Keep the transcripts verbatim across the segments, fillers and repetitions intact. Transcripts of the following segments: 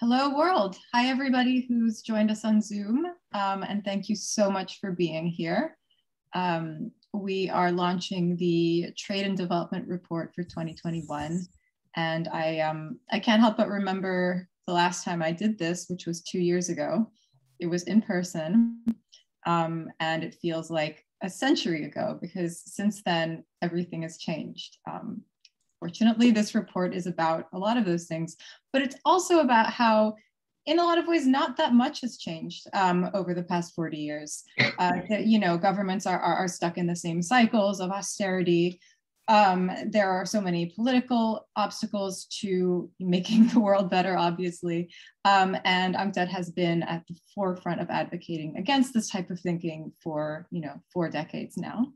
Hello world. Hi everybody who's joined us on Zoom, um, and thank you so much for being here. Um, we are launching the Trade and Development Report for twenty twenty-one, and I, um, I can't help but remember the last time I did this, which was two years ago. It was in person, um, and it feels like a century ago because since then everything has changed. Um, Fortunately, this report is about a lot of those things, but it's also about how, in a lot of ways, not that much has changed um, over the past forty years. Uh, that, you know, governments are, are, are stuck in the same cycles of austerity. Um, there are so many political obstacles to making the world better, obviously. Um, and UNCTAD has been at the forefront of advocating against this type of thinking for, you know, four decades now.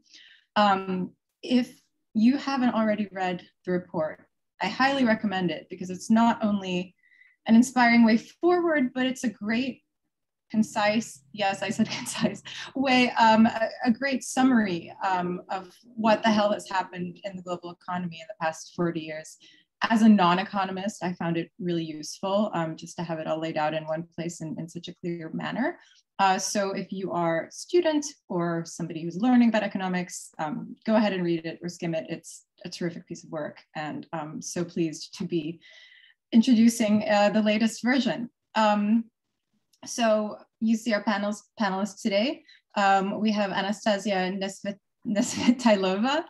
Um, if you haven't already read the report, I highly recommend it because it's not only an inspiring way forward, but it's a great, concise, yes, I said concise, way, um, a, a great summary um, of what the hell has happened in the global economy in the past forty years. As a non-economist, I found it really useful um, just to have it all laid out in one place in, in such a clear manner. Uh, so if you are a student or somebody who's learning about economics, um, go ahead and read it or skim it. It's a terrific piece of work, and I'm so pleased to be introducing uh, the latest version. Um, so you see our panels, panelists today. Um, we have Anastasia Nesvetailova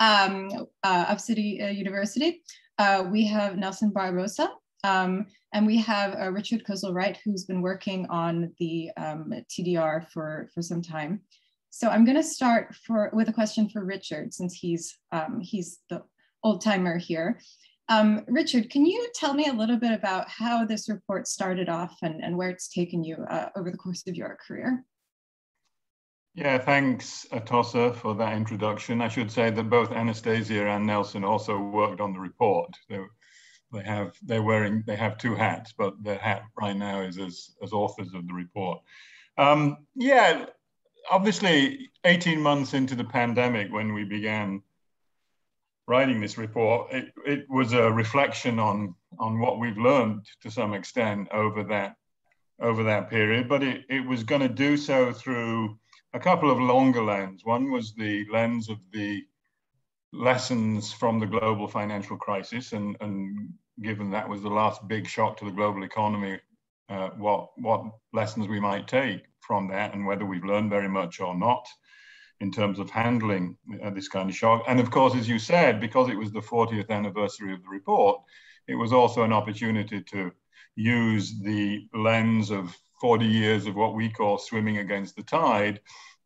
um, uh, of City uh, University. Uh, we have Nelson Barbosa. Um, and we have uh, Richard Kozul-Wright, who's been working on the um, T D R for, for some time. So I'm going to start for, with a question for Richard, since he's, um, he's the old timer here. Um, Richard, can you tell me a little bit about how this report started off and, and where it's taken you uh, over the course of your career? Yeah, thanks, Atossa, for that introduction. I should say that both Anastasia and Nelson also worked on the report. They were, They have they're wearing they have two hats, but their hat right now is as as authors of the report. Um, yeah, obviously, eighteen months into the pandemic, when we began writing this report, it, it was a reflection on on what we've learned to some extent over that over that period. But it it was going to do so through a couple of longer lenses. One was the lens of the lessons from the global financial crisis, and, and given that was the last big shock to the global economy, uh, what, what lessons we might take from that and whether we've learned very much or not in terms of handling uh, this kind of shock. And of course, as you said, because it was the fortieth anniversary of the report, it was also an opportunity to use the lens of forty years of what we call swimming against the tide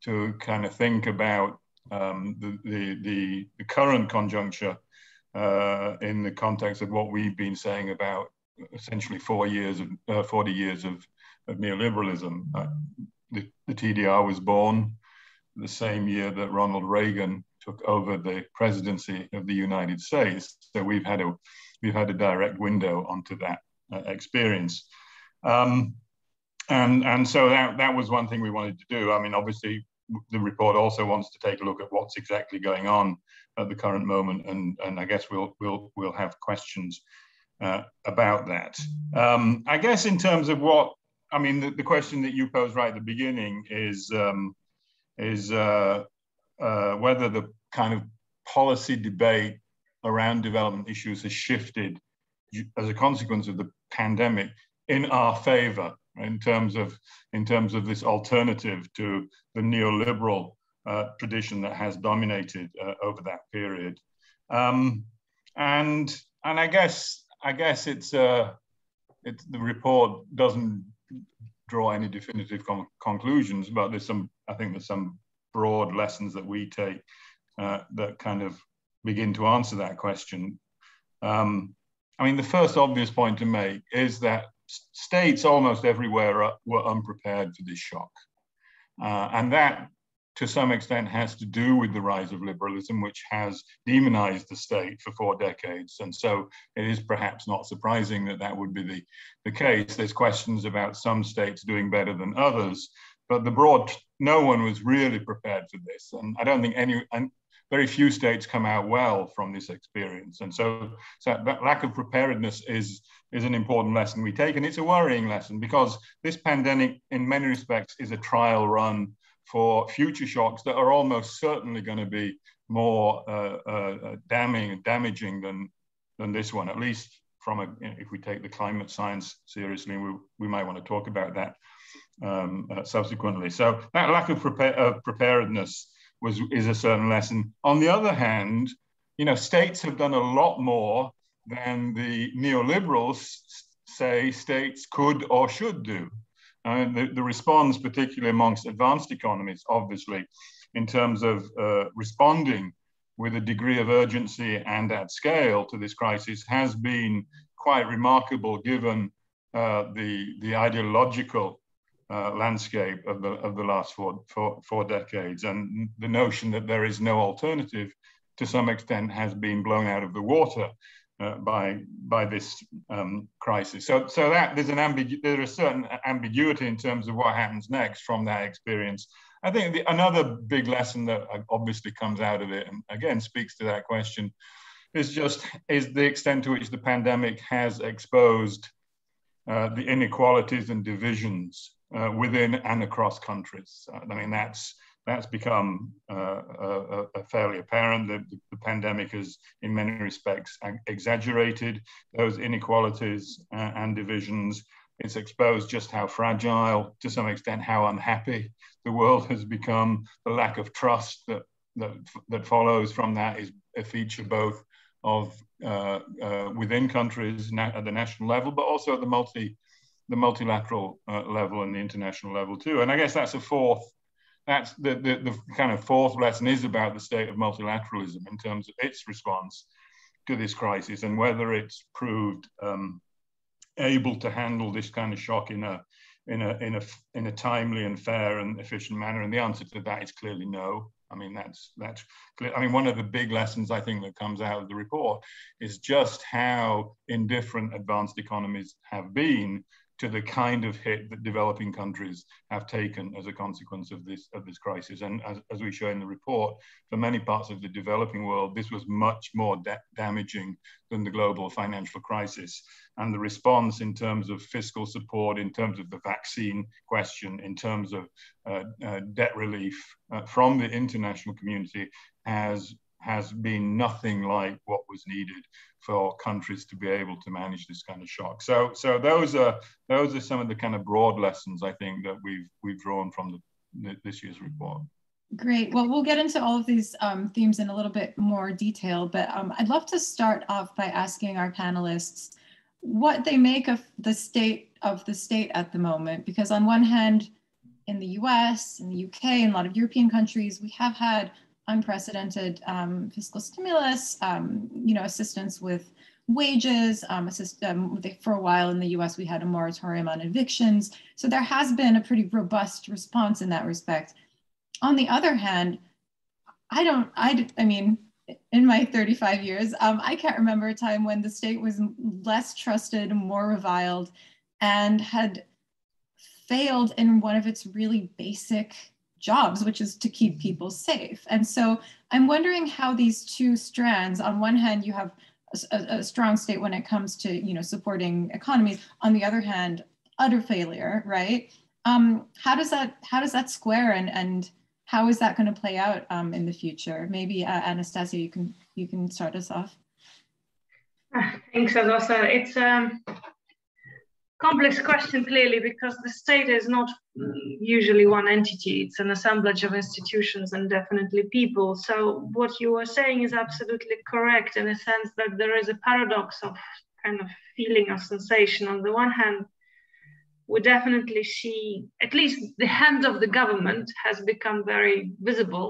to kind of think about Um, the, the, the, the current conjuncture uh, in the context of what we've been saying about essentially four years of, uh, forty years of, of neoliberalism. Uh, the, the T D R was born the same year that Ronald Reagan took over the presidency of the United States. So we've had a, we've had a direct window onto that uh, experience. Um, and, and so that, that was one thing we wanted to do. I mean, obviously, the report also wants to take a look at what's exactly going on at the current moment, and and I guess we'll we'll we'll have questions uh, about that. Um, I guess in terms of what I mean, the, the question that you posed right at the beginning is um, is uh, uh, whether the kind of policy debate around development issues has shifted as a consequence of the pandemic in our favour. In terms of in terms of this alternative to the neoliberal uh, tradition that has dominated uh, over that period, um, and and I guess I guess it's uh, it's the report doesn't draw any definitive con conclusions, but there's some I think there's some broad lessons that we take uh, that kind of begin to answer that question. Um, I mean, the first obvious point to make is that states almost everywhere are, were unprepared for this shock. Uh, and that, to some extent, has to do with the rise of liberalism, which has demonized the state for four decades. And so it is perhaps not surprising that that would be the, the case. There's questions about some states doing better than others, but the broad, no one was really prepared for this. And I don't think any, and very few states come out well from this experience. And so, so that lack of preparedness is, is an important lesson we take. And it's a worrying lesson because this pandemic, in many respects, is a trial run for future shocks that are almost certainly going to be more uh, uh, damning and damaging than, than this one, at least from a, if we take the climate science seriously, we, we might want to talk about that um, uh, subsequently. So that lack of prepare, uh, preparedness was, is a certain lesson. On the other hand, you know, states have done a lot more than the neoliberals say states could or should do. Uh, the, the response, particularly amongst advanced economies, obviously, in terms of uh, responding with a degree of urgency and at scale to this crisis has been quite remarkable given uh, the, the ideological uh, landscape of the, of the last four, four, four decades. And the notion that there is no alternative to some extent has been blown out of the water uh, by, by this um, crisis. So, so that there's an ambigu- there is certain ambiguity in terms of what happens next from that experience. I think the, another big lesson that obviously comes out of it, and again speaks to that question, is just is the extent to which the pandemic has exposed uh, the inequalities and divisions uh, within and across countries. I mean, that's that's become uh, a, a fairly apparent. The, the pandemic has, in many respects, exaggerated those inequalities and, and divisions. It's exposed just how fragile, to some extent, how unhappy the world has become. The lack of trust that that, that follows from that is a feature both of uh, uh, within countries at the national level, but also at the multi, the multilateral uh, level and the international level too. And I guess that's a fourth. That's the, the the kind of fourth lesson is about the state of multilateralism in terms of its response to this crisis and whether it's proved Um, able to handle this kind of shock in a in a in a in a timely and fair and efficient manner, and the answer to that is clearly no. I mean, that's that's clear. I mean, one of the big lessons I think that comes out of the report is just how indifferent advanced economies have been to the kind of hit that developing countries have taken as a consequence of this of this crisis. And as, as we show in the report, for many parts of the developing world, this was much more da damaging than the global financial crisis. And the response in terms of fiscal support, in terms of the vaccine question, in terms of uh, uh, debt relief uh, from the international community has has been nothing like what was needed for countries to be able to manage this kind of shock. So, so those are those are some of the kind of broad lessons I think that we've we've drawn from the, this year's report. Great. Well, we'll get into all of these um, themes in a little bit more detail, but um, I'd love to start off by asking our panelists what they make of the state of the state at the moment, because on one hand, in the U S, in the U K, and a lot of European countries, we have had unprecedented um, fiscal stimulus, um, you know, assistance with wages. Um, assist, um, they, for a while in the U S, we had a moratorium on evictions. So there has been a pretty robust response in that respect. On the other hand, I don't, I, I mean, in my thirty-five years, um, I can't remember a time when the state was less trusted, more reviled, and had failed in one of its really basic jobs, which is to keep people safe. And so I'm wondering how these two strands, on one hand, you have a, a strong state when it comes to, you know, supporting economies, on the other hand, utter failure, right? Um, how does that, how does that square, and, and how is that going to play out um, in the future? Maybe uh, Anastasia, you can, you can start us off. Thanks, Atossa. It's um... complex question, clearly, because the state is not usually one entity. It's an assemblage of institutions and definitely people. So what you were saying is absolutely correct in a sense that there is a paradox of kind of feeling of sensation. On the one hand, we definitely see, at least the hand of the government has become very visible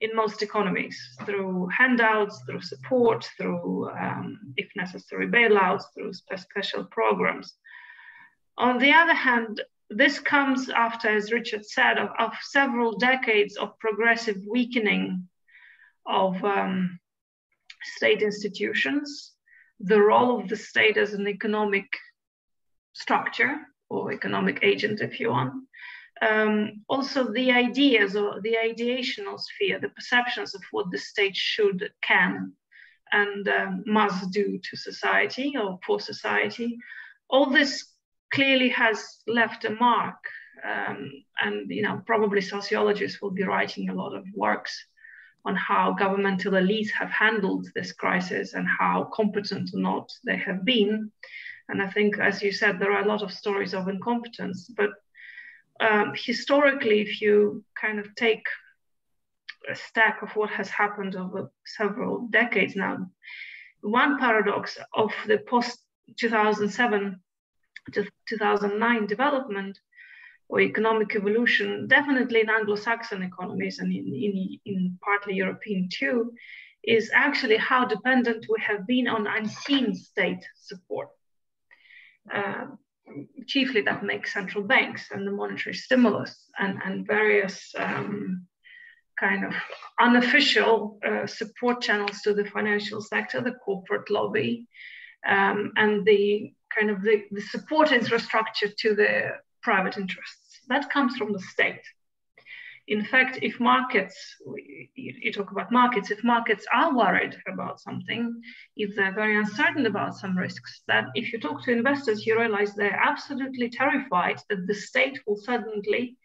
in most economies, through handouts, through support, through, um, if necessary, bailouts, through special programs. On the other hand, this comes after, as Richard said, of, of several decades of progressive weakening of um, state institutions, the role of the state as an economic structure or economic agent, if you want, um, also the ideas or the ideational sphere, the perceptions of what the state should, can, and um, must do to society or for society. All this clearly has left a mark, um, and you know, probably sociologists will be writing a lot of works on how governmental elites have handled this crisis and how competent or not they have been. And I think, as you said, there are a lot of stories of incompetence, but um, historically, if you kind of take a stack of what has happened over several decades now, one paradox of the post two thousand seven to two thousand nine development or economic evolution, definitely in Anglo-Saxon economies and in, in, in partly European too, is actually how dependent we have been on unseen state support. Uh, chiefly that makes central banks and the monetary stimulus and, and various um, kind of unofficial uh, support channels to the financial sector, the corporate lobby, um, and the kind of the, the support infrastructure to the private interests. That comes from the state. In fact, if markets, we, you talk about markets, if markets are worried about something, if they're very uncertain about some risks, that if you talk to investors, you realize they're absolutely terrified that the state will suddenly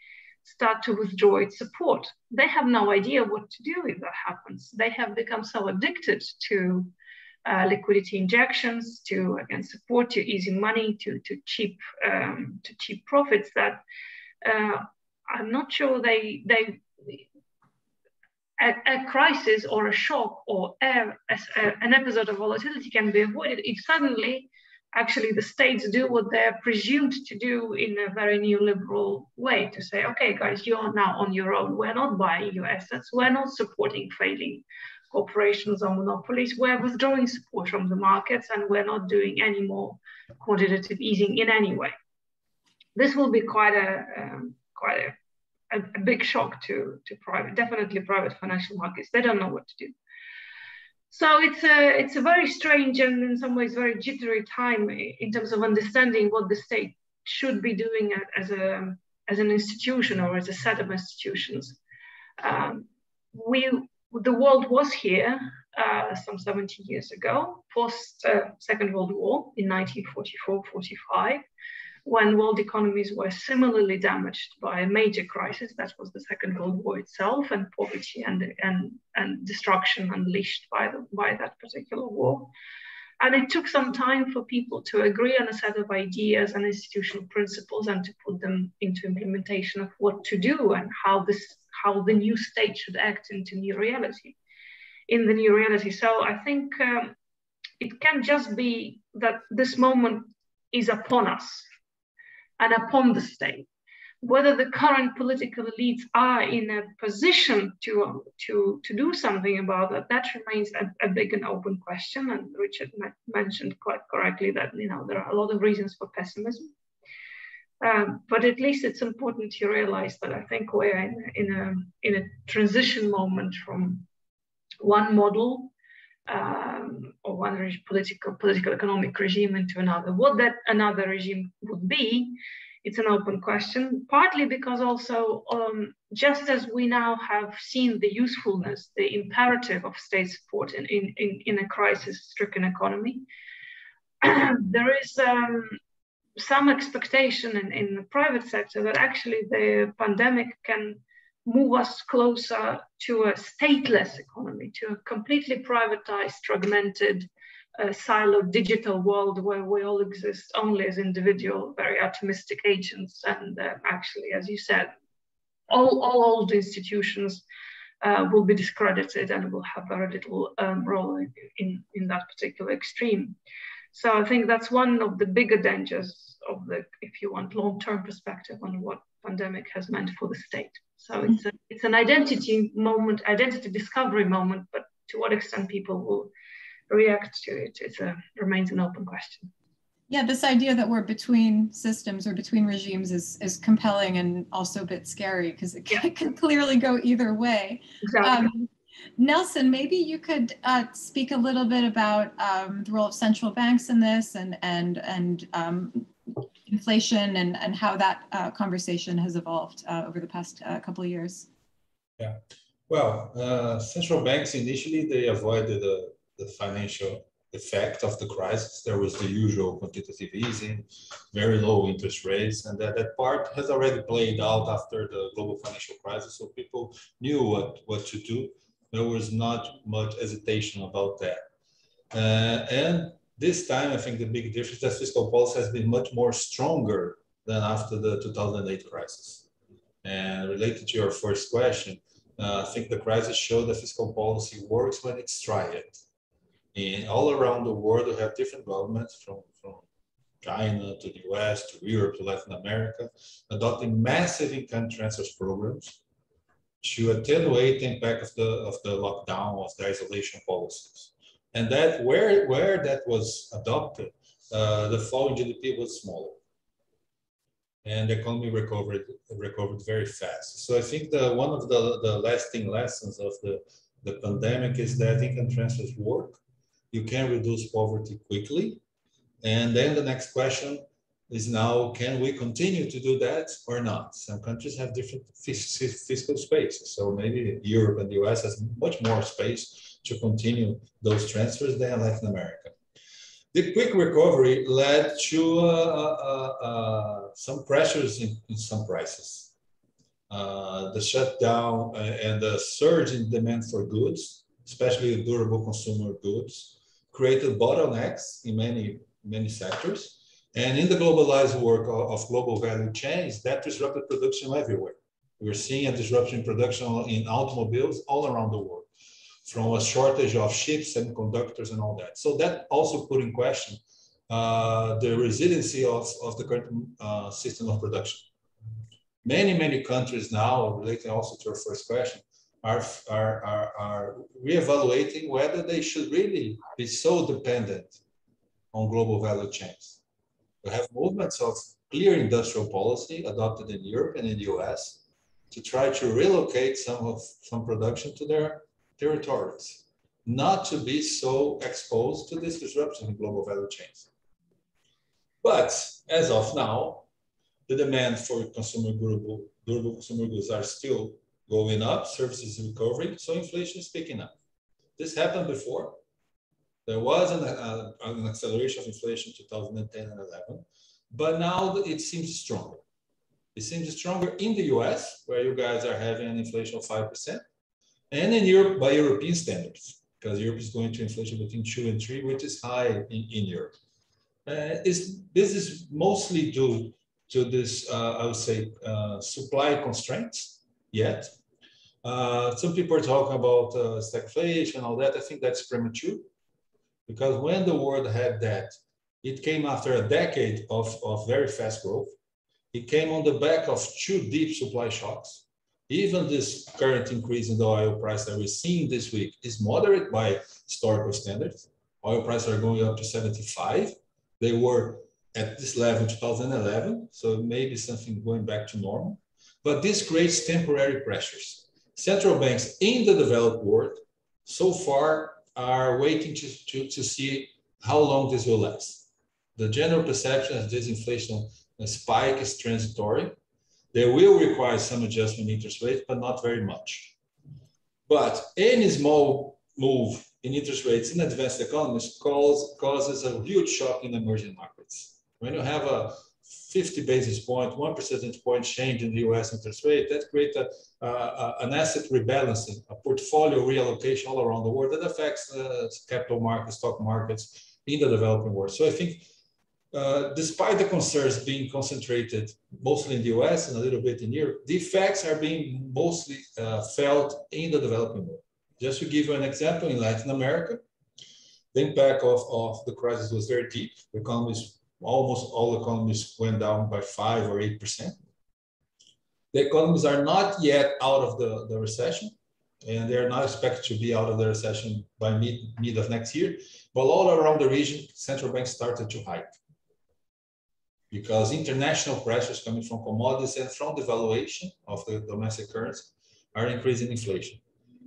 start to withdraw its support. They have no idea what to do if that happens. They have become so addicted to Uh, liquidity injections, to again support, to easy money, to to cheap um, to cheap profits, that uh, I'm not sure they they a, a crisis or a shock or a, a, an episode of volatility can be avoided if suddenly actually the states do what they're presumed to do in a very neoliberal way, to say, okay guys, you're now on your own, we're not buying your assets, we're not supporting failing corporations or monopolies, we're withdrawing support from the markets and we're not doing any more quantitative easing in any way. This will be quite a um, quite a, a big shock to, to private, definitely private financial markets. They don't know what to do. So it's a, it's a very strange and in some ways very jittery time in terms of understanding what the state should be doing as, a, as an institution or as a set of institutions. Um, we, The world was here uh, some seventy years ago, post uh, Second World War in nineteen forty-four forty-five, when world economies were similarly damaged by a major crisis. That was the Second World War itself, and poverty and, and, and destruction unleashed by, the, by that particular war. And it took some time for people to agree on a set of ideas and institutional principles and to put them into implementation of what to do and how this how the new state should act into new reality, in the new reality. So I think um, it can just be that this moment is upon us and upon the state. Whether the current political elites are in a position to, to, to do something about that, that remains a, a big and open question. And Richard mentioned quite correctly that, you know, there are a lot of reasons for pessimism. Um, but at least it's important to realize that I think we're in, in, a, in a transition moment from one model um, or one political, political economic regime into another. What that another regime would be, it's an open question, partly because also um, just as we now have seen the usefulness, the imperative of state support in, in, in, in a crisis-stricken economy, there is... Um, some expectation in, in the private sector that actually the pandemic can move us closer to a stateless economy, to a completely privatized, fragmented, uh, siloed digital world where we all exist only as individual, very atomistic agents. And uh, actually, as you said, all, all old institutions uh, will be discredited and will have very little um, role in, in, in that particular extreme. So I think that's one of the bigger dangers of the, if you want, long-term perspective on what pandemic has meant for the state. So it's, a, it's an identity moment, identity discovery moment, but to what extent people will react to it, it's a, remains an open question. Yeah, this idea that we're between systems or between regimes is, is compelling and also a bit scary because it can, can clearly go either way. Exactly. Um, Nelson, maybe you could uh, speak a little bit about um, the role of central banks in this and, and, and um, inflation and, and how that uh, conversation has evolved uh, over the past uh, couple of years? Yeah, well, uh, central banks initially, they avoided the, the financial effect of the crisis. There was the usual quantitative easing, very low interest rates, and that, that part has already played out after the global financial crisis, so people knew what, what to do. There was not much hesitation about that. Uh, and this time, I think the big difference is that fiscal policy has been much more stronger than after the two thousand eight crisis. And related to your first question, uh, I think the crisis showed that fiscal policy works when it's tried. In all around the world, we have different governments from, from China to the U S to Europe to Latin America, adopting massive income transfers programs to attenuate the impact of the, of the lockdown, of the isolation policies. And that where, where that was adopted, uh, the fall in G D P was smaller. And the economy recovered, recovered very fast. So I think the, one of the, the lasting lessons of the, the pandemic is that income transfers work. You can reduce poverty quickly. And then the next question is now, can we continue to do that or not? Some countries have different fiscal spaces. So maybe Europe and the U S has much more space to continue those transfers than Latin America. The quick recovery led to uh, uh, uh, some pressures in, in some prices. Uh, the shutdown and the surge in demand for goods, especially durable consumer goods, created bottlenecks in many, many sectors. And in the globalized work of global value chains, that disrupted production everywhere. We're seeing a disruption in production in automobiles all around the world, from a shortage of chips and semiconductors and all that. So that also put in question uh, the resiliency of, of the current uh, system of production. Many, many countries now, relating also to your first question, Are, are, are reevaluating whether they should really be so dependent on global value chains. We have movements of clear industrial policy adopted in Europe and in the U S to try to relocate some of some production to their territories, not to be so exposed to this disruption in global value chains. But as of now, the demand for consumer durable, durable consumer goods are still going up, services recovering, so inflation is picking up. This happened before. There was an, uh, an acceleration of inflation in two thousand ten and eleven, but now it seems stronger. It seems stronger in the U S, where you guys are having an inflation of five percent, and in Europe by European standards, because Europe is going to inflation between two and three, which is high in, in Europe. Uh, it's, this is mostly due to this, uh, I would say, uh, supply constraints. Yet. Uh, some people are talking about uh, stagflation and all that. I think that's premature, because when the world had that, it came after a decade of, of very fast growth. It came on the back of two deep supply shocks. Even this current increase in the oil price that we're seeing this week is moderate by historical standards. Oil prices are going up to seventy-five. They were at this level in two thousand eleven, so maybe something going back to normal. But this creates temporary pressures. Central banks in the developed world so far are waiting to, to, to see how long this will last. The general perception of this inflation spike is transitory. They will require some adjustment in interest rates, but not very much. But any small move in interest rates in advanced economies cause, causes a huge shock in emerging markets. When you have a fifty basis point, one percentage point change in the U S interest rate, that creates a, uh, an asset rebalancing, a portfolio reallocation all around the world that affects the capital markets, stock markets in the developing world. So I think uh, despite the concerns being concentrated mostly in the U S and a little bit in Europe, the effects are being mostly uh, felt in the developing world. Just to give you an example, in Latin America, the impact of, of the crisis was very deep. The economies Almost all economies went down by five or eight percent. The economies are not yet out of the, the recession, and they are not expected to be out of the recession by mid, mid of next year. But all around the region, central banks started to hike because international pressures coming from commodities and from devaluation of the domestic currency are increasing inflation.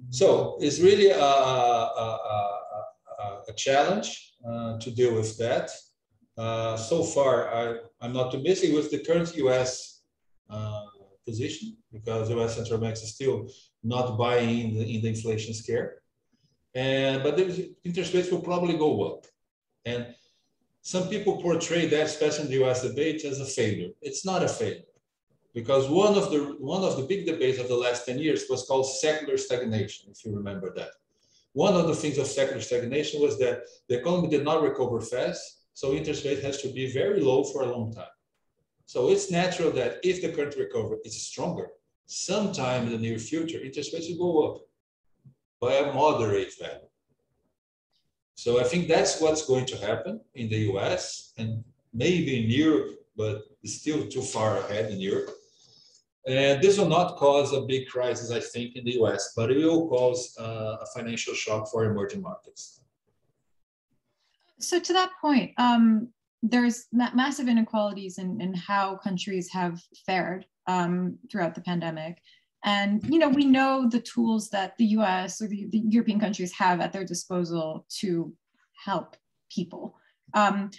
So it's really a, a, a, a, a challenge uh, to deal with that. Uh, so far, I, I'm not too busy with the current U S uh, position, because U S central banks are still not buying in the, in the inflation scare. And, but the interest rates will probably go up. And some people portray that, especially in the U S debate, as a failure. It's not a failure, because one of the one of the big debates of the last ten years was called secular stagnation, if you remember that. One of the things of secular stagnation was that the economy did not recover fast, so interest rate has to be very low for a long time. So it's natural that if the current recovery is stronger, sometime in the near future, interest rates will go up by a moderate value. So I think that's what's going to happen in the U S and maybe in Europe, but it's still too far ahead in Europe. And this will not cause a big crisis, I think, in the U S, but it will cause uh, a financial shock for emerging markets. So to that point, um, there's ma massive inequalities in, in how countries have fared um, throughout the pandemic. And, you know, we know the tools that the U S or the, the European countries have at their disposal to help people. Um,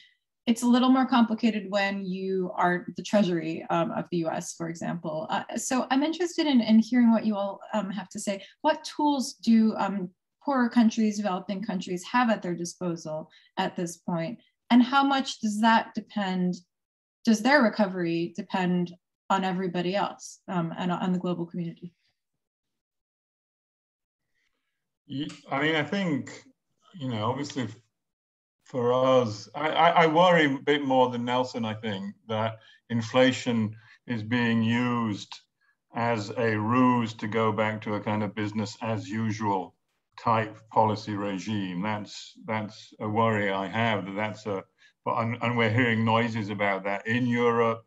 it's a little more complicated when you are the Treasury um, of the U S, for example. Uh, so I'm interested in, in hearing what you all um, have to say. What tools do um, poorer countries, developing countries have at their disposal at this point? And how much does that depend, does their recovery depend on everybody else um, and on the global community? I mean, I think, you know, obviously for us, I, I worry a bit more than Nelson, I think, that inflation is being used as a ruse to go back to a kind of business as usual type policy regime. That's, that's a worry I have, that that's a, and, and we're hearing noises about that in Europe,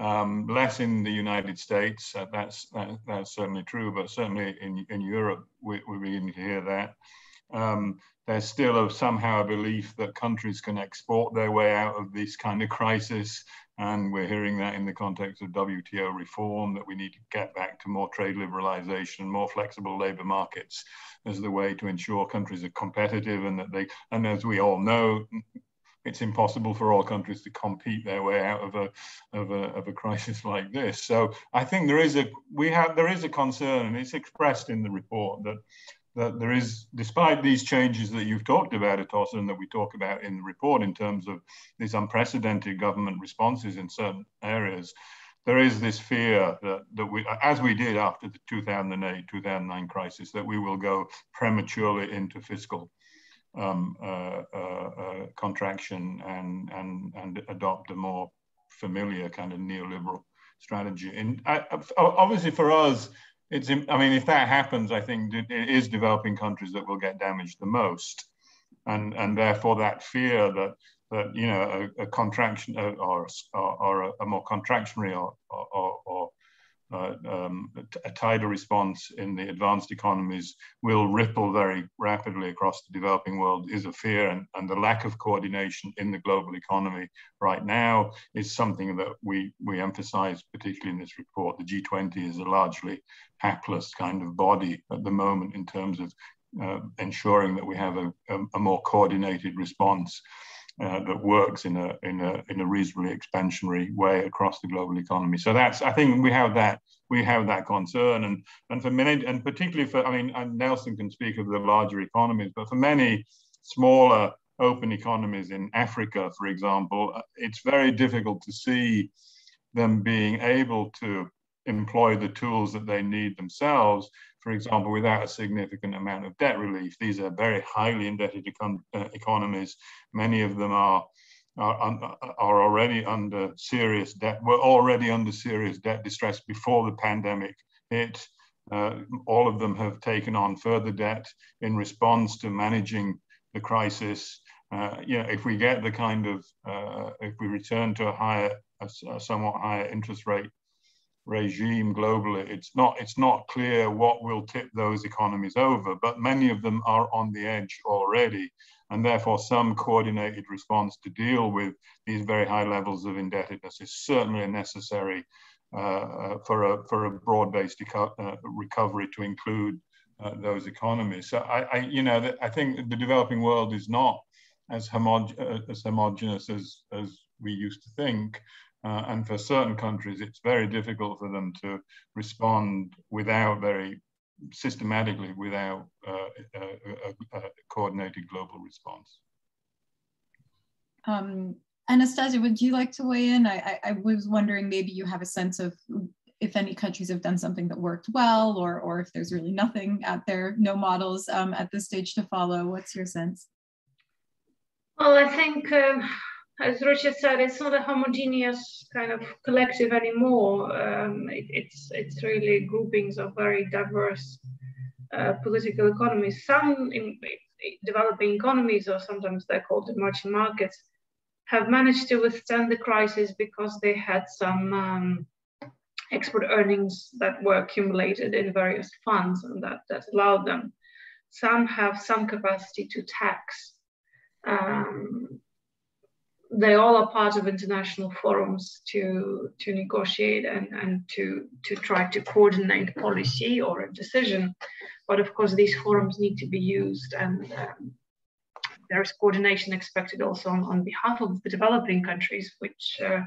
Um, less in the United States, uh, that's, that, that's certainly true, but certainly in, in Europe, we, we begin to hear that. Um, there's still a, somehow a belief that countries can export their way out of this kind of crisis, and we're hearing that in the context of W T O reform, that we need to get back to more trade liberalization, more flexible labor markets as the way to ensure countries are competitive, and that they, and as we all know, it's impossible for all countries to compete their way out of a, of a of a crisis like this. So I think there is a we have there is a concern, and it's expressed in the report, that that there is, despite these changes that you've talked about, Atossa, and that we talk about in the report in terms of these unprecedented government responses in certain areas, there is this fear that, that we, as we did after the two thousand eight two thousand nine crisis, that we will go prematurely into fiscal Um, uh, uh, uh, contraction and, and, and adopt a more familiar kind of neoliberal strategy. And I, obviously for us, it's, I mean, if that happens, I think it is developing countries that will get damaged the most. And, and therefore that fear that, that you know, a, a contraction or, or, or a more contractionary or, or, or Uh, um, a tighter response in the advanced economies will ripple very rapidly across the developing world is a fear, and, and the lack of coordination in the global economy right now is something that we, we emphasize, particularly in this report. The G twenty is a largely hapless kind of body at the moment in terms of uh, ensuring that we have a, a, a more coordinated response Uh, that works in a, in, a, in a reasonably expansionary way across the global economy. So that's, I think we have that, we have that concern. And, and for many, and particularly for, I mean, and Nelson can speak of the larger economies, but for many smaller open economies in Africa, for example, it's very difficult to see them being able to employ the tools that they need themselves, for example, without a significant amount of debt relief. These are very highly indebted econ uh, economies. Many of them are, are, un are already under serious debt, were already under serious debt distress before the pandemic hit. Uh, all of them have taken on further debt in response to managing the crisis. Uh, you know, if we get the kind of, uh, if we return to a higher, a, a somewhat higher interest rate regime globally, it's not it's not clear what will tip those economies over, but many of them are on the edge already, and therefore some coordinated response to deal with these very high levels of indebtedness is certainly necessary uh, for a for a broad-based uh, recovery to include uh, those economies. So I, I you know I think the developing world is not as, homog uh, as homogenous as, as we used to think. Uh, and for certain countries, it's very difficult for them to respond without very systematically, without uh, a, a, a coordinated global response. Um, Anastasia, would you like to weigh in? I, I, I was wondering, maybe you have a sense of if any countries have done something that worked well, or, or if there's really nothing out there, no models um, at this stage to follow. What's your sense? Well, I think, um... as Richard said, it's not a homogeneous kind of collective anymore. Um, it, it's, it's really groupings of very diverse uh, political economies. Some in, in developing economies, or sometimes they're called emerging markets, have managed to withstand the crisis because they had some um, export earnings that were accumulated in various funds, and that, that allowed them. Some have some capacity to tax. Um, They all are part of international forums to, to negotiate and, and to, to try to coordinate policy or a decision. But of course, these forums need to be used, and um, there is coordination expected also on, on behalf of the developing countries, which uh,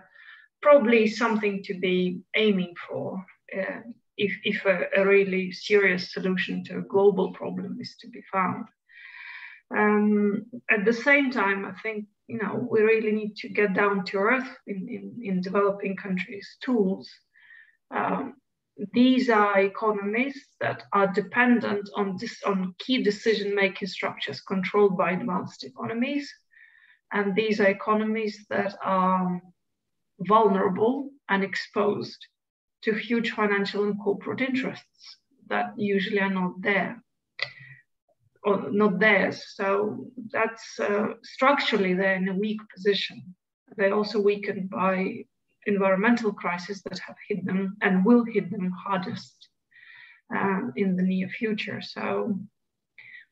probably is something to be aiming for uh, if, if a, a really serious solution to a global problem is to be found. Um, at the same time, I think, you know, we really need to get down to earth in, in, in developing countries' tools. Um, these are economies that are dependent on, this, on key decision-making structures controlled by advanced economies. And these are economies that are vulnerable and exposed to huge financial and corporate interests that usually are not there. Or not theirs. So that's uh, structurally they're in a weak position. They're also weakened by environmental crises that have hit them and will hit them hardest um, in the near future. So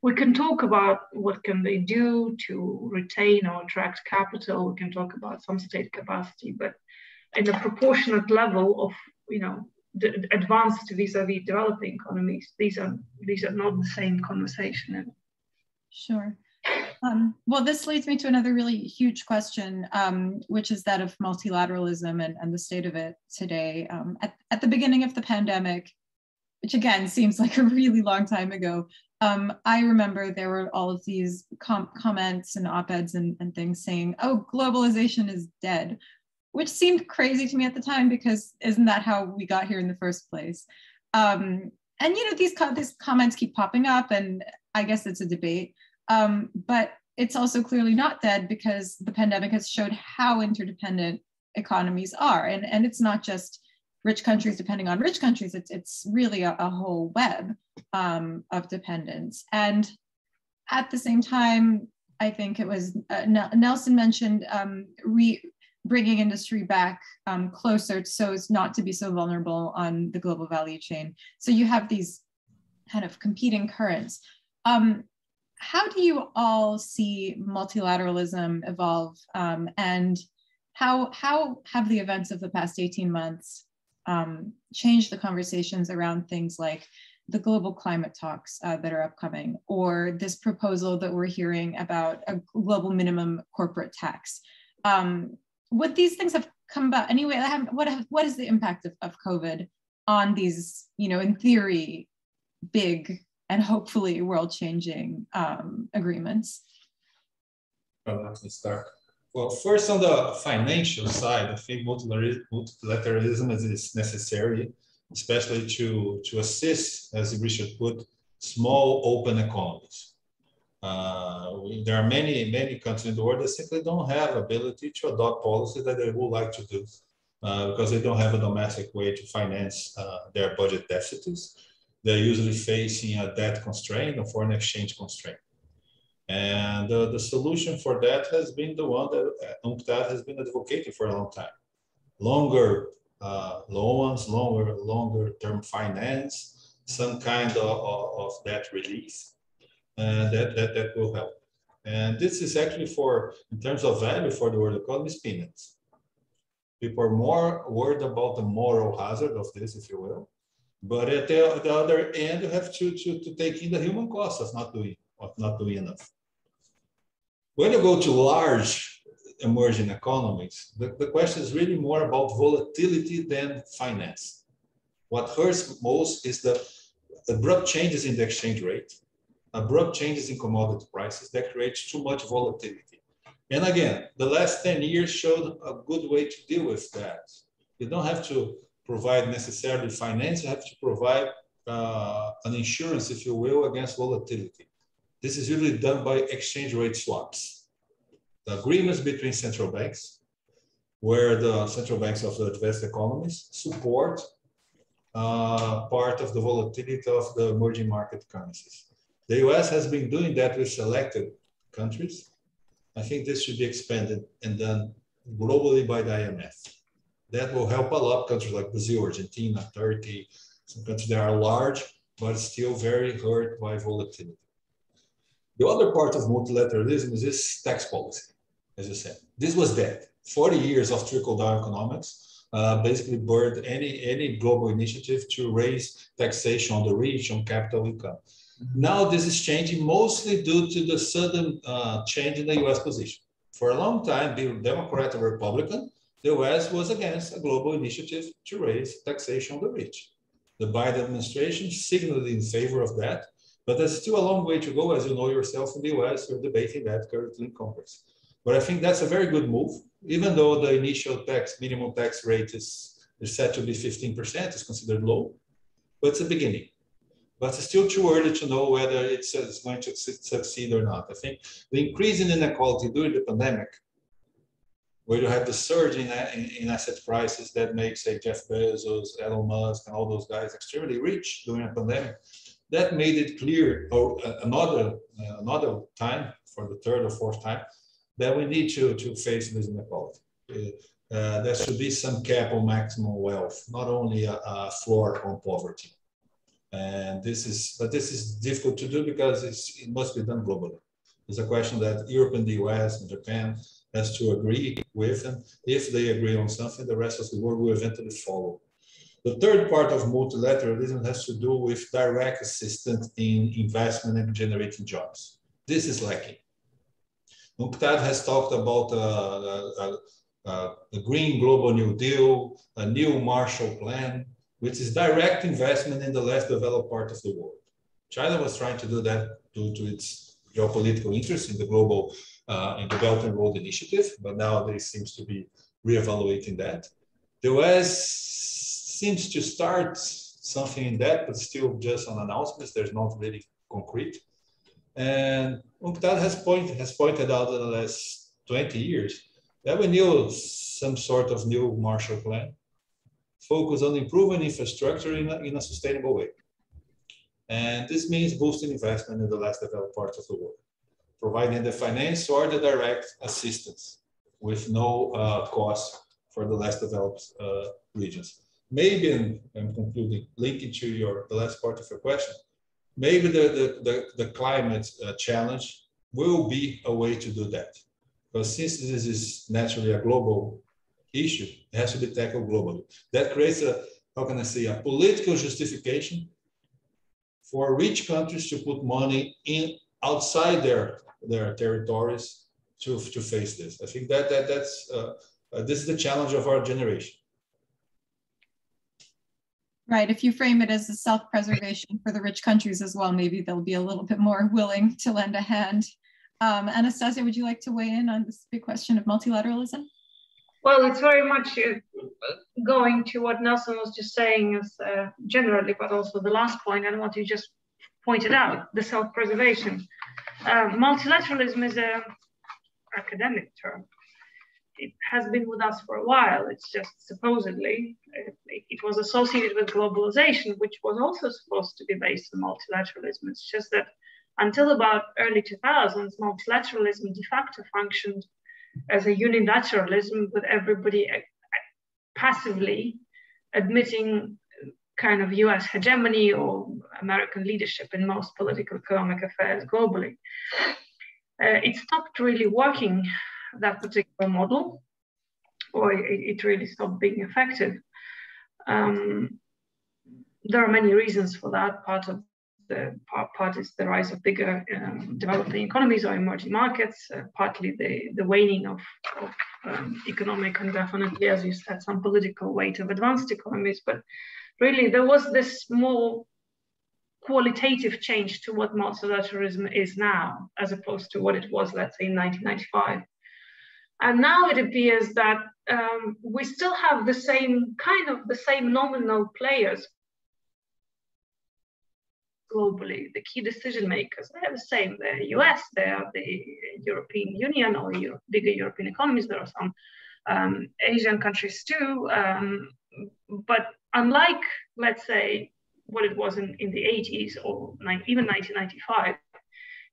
we can talk about what can they do to retain or attract capital. We can talk about some state capacity, but in a proportionate level of, you know, the advanced vis-a-vis developing economies, these are these are not the same conversation. Sure. Um, well, this leads me to another really huge question, um, which is that of multilateralism and, and the state of it today. Um, at, at the beginning of the pandemic, which again seems like a really long time ago, um, I remember there were all of these com comments and op-eds and, and things saying, oh, globalization is dead. Which seemed crazy to me at the time, because isn't that how we got here in the first place? Um, and you know, these, co these comments keep popping up, and I guess it's a debate, um, but it's also clearly not dead, because the pandemic has showed how interdependent economies are. And, and it's not just rich countries depending on rich countries, it's, it's really a, a whole web um, of dependence. And at the same time, I think it was, uh, Nelson mentioned um, re bringing industry back um, closer so as not to be so vulnerable on the global value chain. So you have these kind of competing currents. Um, how do you all see multilateralism evolve, um, and how, how have the events of the past eighteen months um, changed the conversations around things like the global climate talks uh, that are upcoming, or this proposal that we're hearing about a global minimum corporate tax? Um, Would these things have come about anyway? What have, what is the impact of, of COVID on these, you know, in theory, big and hopefully world-changing um, agreements? Well, let me start. Well, first on the financial side, I think multilateralism is necessary, especially to to assist, as Richard put, small open economies. Uh, there are many, many countries in the world that simply don't have ability to adopt policies that they would like to do uh, because they don't have a domestic way to finance uh, their budget deficits. They're usually facing a debt constraint or foreign exchange constraint. And uh, the solution for that has been the one that UNCTAD has been advocating for a long time. Longer uh, loans, longer, longer term finance, some kind of, of debt relief. Uh, that, that, that will help. And this is actually for, in terms of value for the world economy, peanuts. People are more worried about the moral hazard of this, if you will. But at the, the other end, you have to, to, to take in the human cost of not doing, of not doing enough. When you go to large emerging economies, the, the question is really more about volatility than finance. What hurts most is the abrupt changes in the exchange rate, abrupt changes in commodity prices that creates too much volatility. And again, the last ten years showed a good way to deal with that. You don't have to provide necessarily finance, you have to provide uh, an insurance, if you will, against volatility. This is usually done by exchange rate swaps. The agreements between central banks, where the central banks of the advanced economies support uh, part of the volatility of the emerging market currencies. The U S has been doing that with selected countries. I think this should be expanded and done globally by the I M F. That will help a lot of countries like Brazil, Argentina, Turkey, some countries that are large, but still very hurt by volatility. The other part of multilateralism is this tax policy, as you said. This was dead. forty years of trickle-down economics uh, basically burned any, any global initiative to raise taxation on the rich, on capital income. Mm-hmm. Now this is changing mostly due to the sudden uh, change in the U S position. For a long time, be it Democrat or Republican, the U S was against a global initiative to raise taxation on the rich. The Biden administration signaled in favor of that, but there's still a long way to go, as you know yourself in the U S, you're debating that currently in Congress. But I think that's a very good move, even though the initial tax, minimum tax rate is, is set to be fifteen percent, it's considered low, but it's a beginning. But it's still too early to know whether it's, it's going to succeed or not. I think the increase in inequality during the pandemic, where you have the surge in, in, in asset prices that makes, say, Jeff Bezos, Elon Musk, and all those guys extremely rich during a pandemic, that made it clear, or another, another time, for the third or fourth time, that we need to, to face this inequality. Uh, there should be some cap on maximum wealth, not only a, a floor on poverty. And this is, but this is difficult to do because it's, it must be done globally. It's a question that Europe and the U S and Japan has to agree with, and if they agree on something, the rest of the world will eventually follow. The third part of multilateralism has to do with direct assistance in investment and generating jobs. This is lacking. UNCTAD has talked about uh, a, a, a green global new deal, a new Marshall Plan, which is direct investment in the less developed part of the world. China was trying to do that due to its geopolitical interest in the global uh, in the Belt and Road Initiative, but now they seems to be reevaluating that. The U S seems to start something in that, but still just on announcements. There's not really concrete. And UNCTAD has, point, has pointed out in the last twenty years that we need some sort of new Marshall Plan, focus on improving infrastructure in a, in a sustainable way. And this means boosting investment in the less developed part of the world, providing the finance or the direct assistance with no uh, cost for the less developed uh, regions. Maybe, and I'm concluding, linking to your, the last part of your question, maybe the, the, the, the climate uh, challenge will be a way to do that. Because since this is naturally a global issue, it has to be tackled globally. That creates a, how can I say, a political justification for rich countries to put money in outside their, their territories to, to face this. I think that, that, that's, uh, uh, this is the challenge of our generation. Right, if you frame it as a self-preservation for the rich countries as well, maybe they'll be a little bit more willing to lend a hand. Um, Anastasia, would you like to weigh in on this big question of multilateralism? Well, it's very much going to what Nelson was just saying as, uh, generally, but also the last point and what you just pointed out, the self-preservation. Uh, multilateralism is an academic term. It has been with us for a while. It's just supposedly, it was associated with globalization, which was also supposed to be based on multilateralism. It's just that until about early two thousands, multilateralism de facto functioned as a unilateralism with everybody passively admitting kind of U S hegemony or American leadership in most political economic affairs globally. Uh, it stopped really working, that particular model, or it, it really stopped being effective. Um, there are many reasons for that. Part of the part is the rise of bigger um, developing economies or emerging markets, uh, partly the, the waning of, of um, economic and definitely, as you said, some political weight of advanced economies. But really, there was this more qualitative change to what multilateralism is now, as opposed to what it was, let's say, in nineteen ninety-five. And now it appears that um, we still have the same kind of the same nominal players globally. The key decision makers, they're the same. They're U S, they're the European Union or Euro bigger European economies. There are some um, Asian countries too. Um, but unlike, let's say, what it was in, in the eighties or even nineteen ninety-five,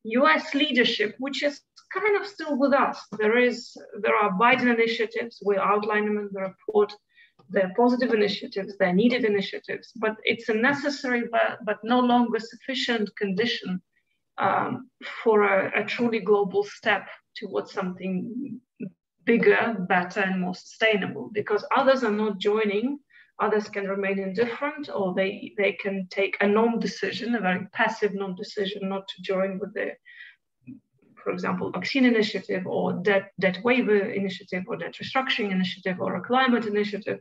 U S leadership, which is kind of still with us. There is, there are Biden initiatives, we outline them in the report. They're positive initiatives, they're needed initiatives, but it's a necessary but, but no longer sufficient condition um, for a, a truly global step towards something bigger, better, and more sustainable, because others are not joining. Others can remain indifferent, or they, they can take a non-decision, a very passive non-decision not to join with the, for example, vaccine initiative or debt, debt waiver initiative or debt restructuring initiative or a climate initiative.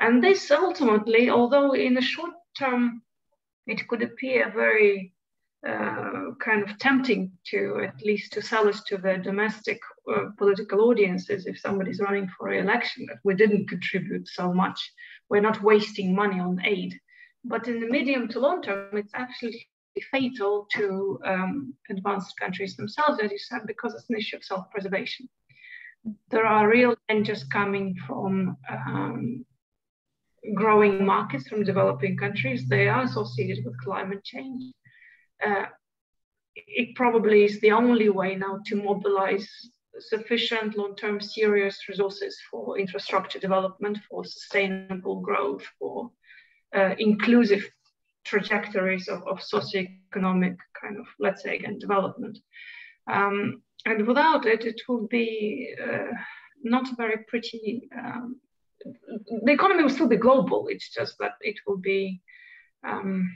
And this ultimately, although in the short term, it could appear very uh, kind of tempting to at least to sell us to the domestic uh, political audiences if somebody's running for re-election that we didn't contribute so much. We're not wasting money on aid. But in the medium to long term, it's actually fatal to um, advanced countries themselves, as you said, because it's an issue of self-preservation. There are real dangers coming from um, growing markets from developing countries. They are associated with climate change. Uh, it probably is the only way now to mobilize sufficient long-term serious resources for infrastructure development, for sustainable growth, for uh, inclusive trajectories of, of socioeconomic kind of, let's say, again, development. Um, and without it, it will be uh, not very pretty. Um, the economy will still be global. It's just that it will be um,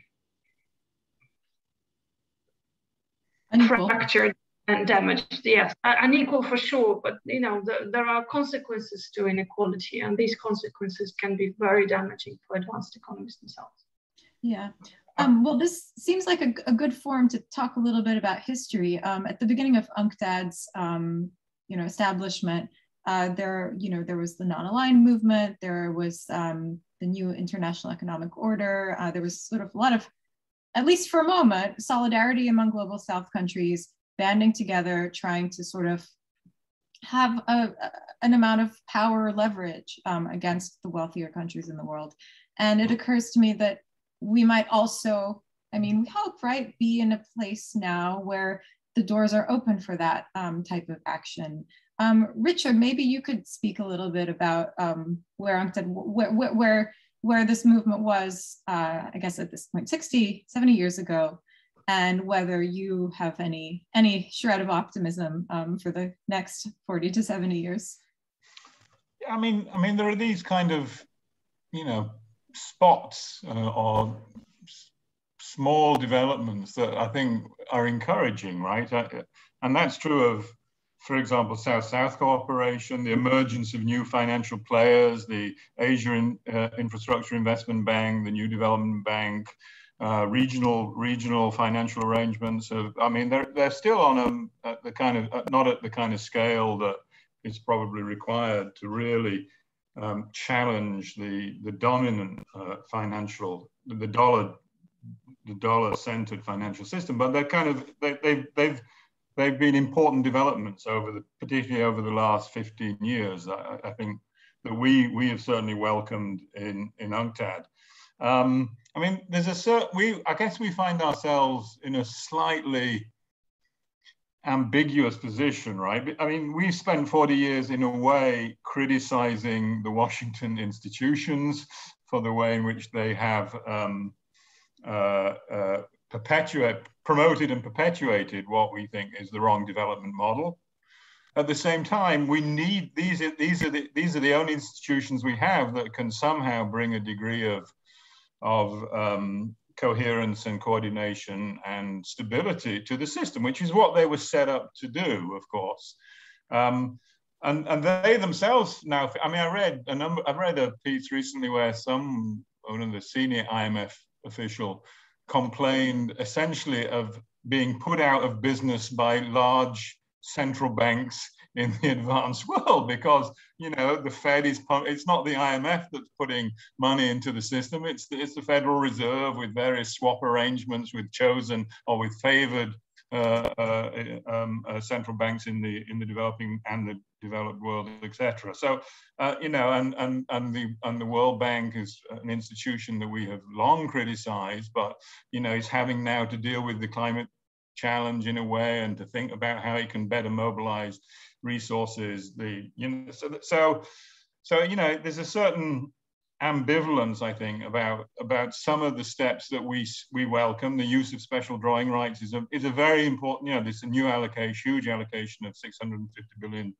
fractured and damaged, yes, unequal for sure, but you know, the, there are consequences to inequality, and these consequences can be very damaging for advanced economies themselves. Yeah, um, well, this seems like a, a good forum to talk a little bit about history. Um, at the beginning of UNCTAD's, um, you know, establishment, uh, there, you know, there was the non-aligned movement. There was um, the new international economic order. Uh, there was sort of a lot of, at least for a moment, solidarity among global South countries, banding together, trying to sort of have a, a, an amount of power leverage um, against the wealthier countries in the world. And it occurs to me that we might also, I mean, we hope, right, be in a place now where the doors are open for that um, type of action. Um, Richard, maybe you could speak a little bit about um, where UNCTAD, where, where, where this movement was, uh, I guess at this point, sixty, seventy years ago, and whether you have any, any shred of optimism um, for the next forty to seventy years. I mean, I mean, there are these kind of, you know, spots uh, or small developments that I think are encouraging, right? I, and that's true of, for example, South-South cooperation, the emergence of new financial players, the Asian uh, Infrastructure Investment Bank, the New Development Bank, uh, regional regional financial arrangements. Of, I mean, they're they're still on a at the kind of not at the kind of scale that is probably required to really Um, challenge the the dominant uh, financial the dollar the dollar centered financial system, but they're kind of they, they've they've they've been important developments over the particularly over the last fifteen years. I, I think that we we have certainly welcomed in in UNCTAD. Um, I mean, there's a certain we I guess we find ourselves in a slightly ambiguous position, right? I mean, we've spent forty years in a way criticizing the Washington institutions for the way in which they have um, uh, uh, perpetuate, promoted and perpetuated what we think is the wrong development model. At the same time, we need, these are, these are, the, these are the only institutions we have that can somehow bring a degree of, of um, coherence and coordination and stability to the system, which is what they were set up to do, of course. Um, and, and they themselves now, I mean, I read a number, I've read a piece recently where some, one of the senior I M F official complained essentially of being put out of business by large central banks in the advanced world, because, you know, the Fed is, it's not the I M F that's putting money into the system, it's the, it's the Federal Reserve with various swap arrangements with chosen or with favored uh, uh, um, uh, central banks in the in the developing and the developed world, et cetera. So, uh, you know, and, and, and, the, and the World Bank is an institution that we have long criticized, but, you know, it's having now to deal with the climate challenge in a way, and to think about how it can better mobilize resources. The you know so so so you know there's a certain ambivalence, I think, about about some of the steps that we we welcome. The use of special drawing rights is a is a very important. You know, this new allocation, huge allocation of six hundred fifty billion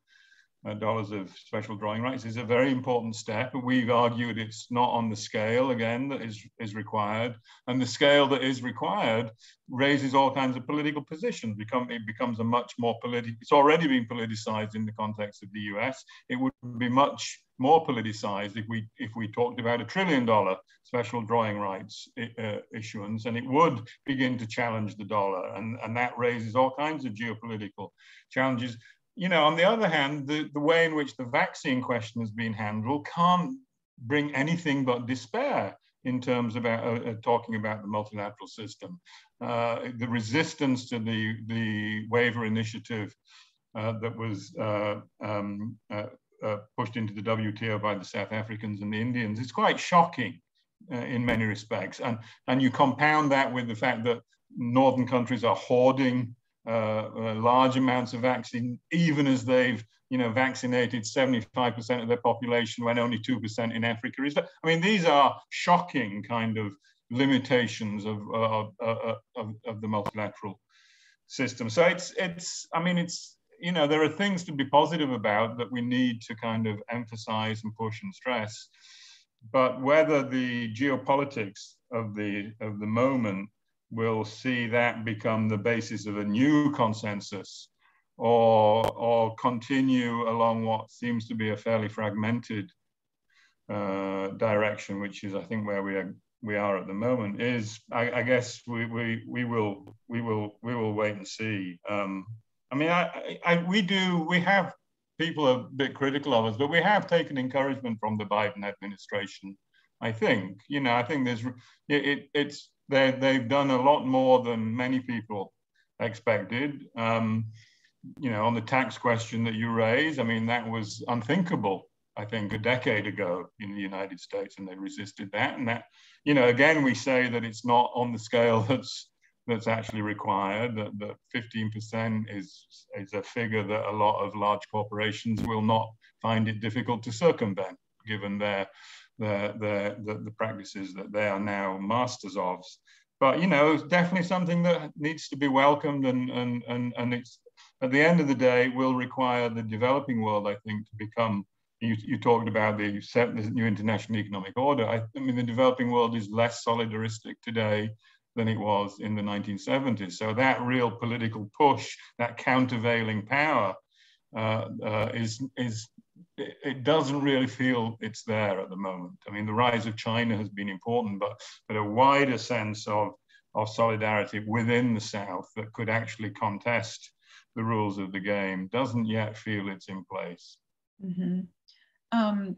dollars of special drawing rights is a very important step. We've argued it's not on the scale, again, that is, is required. And the scale that is required raises all kinds of political positions. Become, it becomes a much more political, it's already been politicized in the context of the U S. It would be much more politicized if we, if we talked about a trillion dollar special drawing rights uh, issuance, and it would begin to challenge the dollar. And, and that raises all kinds of geopolitical challenges. You know, on the other hand, the, the way in which the vaccine question has been handled can't bring anything but despair in terms about uh, uh, talking about the multilateral system. Uh, the resistance to the, the waiver initiative uh, that was uh, um, uh, uh, pushed into the W T O by the South Africans and the Indians is quite shocking uh, in many respects. And, and you compound that with the fact that northern countries are hoarding Uh, uh, large amounts of vaccine, even as they've, you know, vaccinated seventy-five percent of their population when only two percent in Africa is. I mean, these are shocking kind of limitations of, uh, uh, of, of the multilateral system. So it's, it's, I mean, it's, you know, there are things to be positive about that we need to kind of emphasize and push and stress. But whether the geopolitics of the, of the moment we'll see that become the basis of a new consensus, or, or continue along what seems to be a fairly fragmented uh, direction, which is, I think, where we are we are at the moment. Is I, I guess we, we we will we will we will wait and see. Um, I mean, I, I we do we have people are a bit critical of us, but we have taken encouragement from the Biden administration. I think you know I think there's it, it it's. They, they've done a lot more than many people expected. Um, you know, on the tax question that you raise, I mean, that was unthinkable, I think, a decade ago in the United States, and they resisted that. And that, you know, again, we say that it's not on the scale that's that's actually required, that, that fifteen percent is, is a figure that a lot of large corporations will not find it difficult to circumvent, given their The, the, the practices that they are now masters of. But, you know, it's definitely something that needs to be welcomed, and, and, and, and it's, at the end of the day, will require the developing world, I think, to become, you, you talked about the, the new international economic order. I, I mean, the developing world is less solidaristic today than it was in the nineteen seventies. So that real political push, that countervailing power uh, uh, is, is it doesn't really feel it's there at the moment. I mean, the rise of China has been important, but, but a wider sense of, of solidarity within the South that could actually contest the rules of the game doesn't yet feel it's in place. Mm-hmm. um,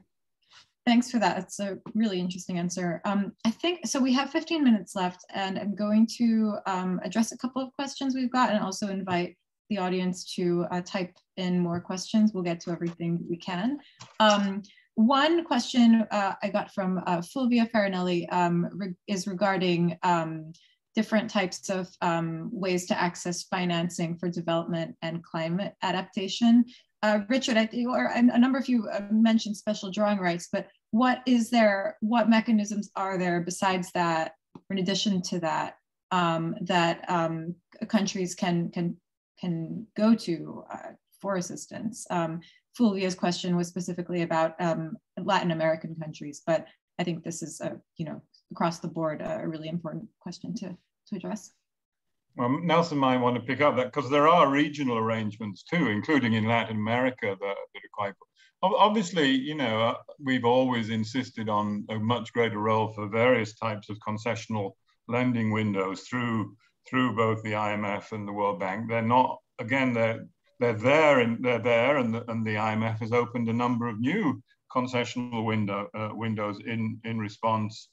thanks for that. It's a really interesting answer. Um, I think, so we have fifteen minutes left, and I'm going to um, address a couple of questions we've got and also invite the audience to uh, type in more questions. We'll get to everything we can. Um, one question uh, I got from uh, Fulvia Farinelli um, re is regarding um, different types of um, ways to access financing for development and climate adaptation. Uh, Richard, I think, or a number of you mentioned special drawing rights, but what is there, what mechanisms are there besides that, or in addition to that, um, that um, countries can, can can go to uh, for assistance? Um, Fulvia's question was specifically about um, Latin American countries, but I think this is a, you know, across the board, a really important question to, to address. Well, Nelson might want to pick up that, because there are regional arrangements too, including in Latin America, that, that are quite. Obviously, you know, uh, we've always insisted on a much greater role for various types of concessional lending windows through through both the I M F and the World Bank. They're not, again, they're they're there and they're there, and the, and the I M F has opened a number of new concessional window uh, windows in in response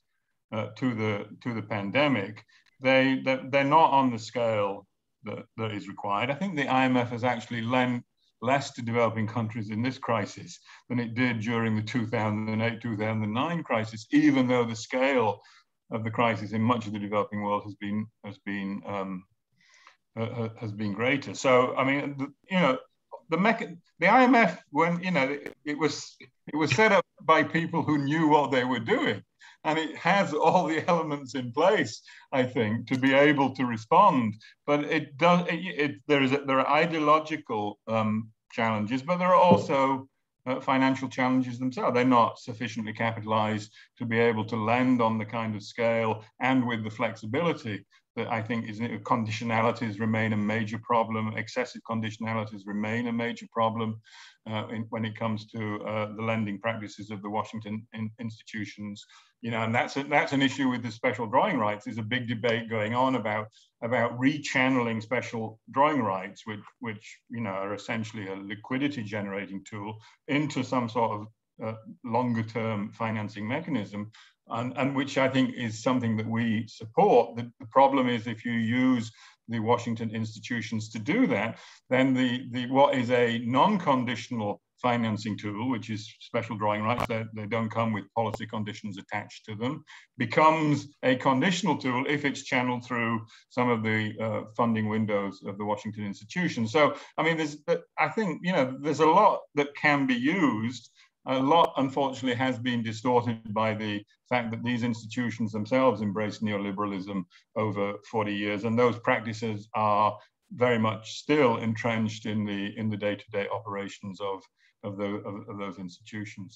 uh, to the to the pandemic. They they're not on the scale that, that is required. I think the I M F has actually lent less to developing countries in this crisis than it did during the two thousand eight two thousand nine crisis, even though the scale of the crisis in much of the developing world has been has been um, uh, has been greater. So I mean, the, you know, the mecha the I M F, when you know it, it was it was set up by people who knew what they were doing. And it has all the elements in place, I think, to be able to respond. But it does. It, it, there is a, there are ideological um, challenges, but there are also uh, financial challenges themselves. They're not sufficiently capitalized to be able to lend on the kind of scale and with the flexibility that I think is. Conditionalities remain a major problem. Excessive conditionalities remain a major problem uh, in, when it comes to uh, the lending practices of the Washington in, institutions. You know, and that's a, that's an issue with the special drawing rights. There's a big debate going on about about rechanneling special drawing rights, which which you know are essentially a liquidity generating tool, into some sort of uh, longer term financing mechanism, and and which I think is something that we support. The, the problem is if you use the Washington institutions to do that, then the the what is a non-conditional financing tool, which is special drawing rights, that they don't come with policy conditions attached to them, becomes a conditional tool if it's channeled through some of the uh, funding windows of the Washington institution. So, I mean, there's, I think, you know, there's a lot that can be used. A lot, unfortunately, has been distorted by the fact that these institutions themselves embraced neoliberalism over forty years, and those practices are very much still entrenched in the in the day-to-day operations of Of, the, of, of those institutions.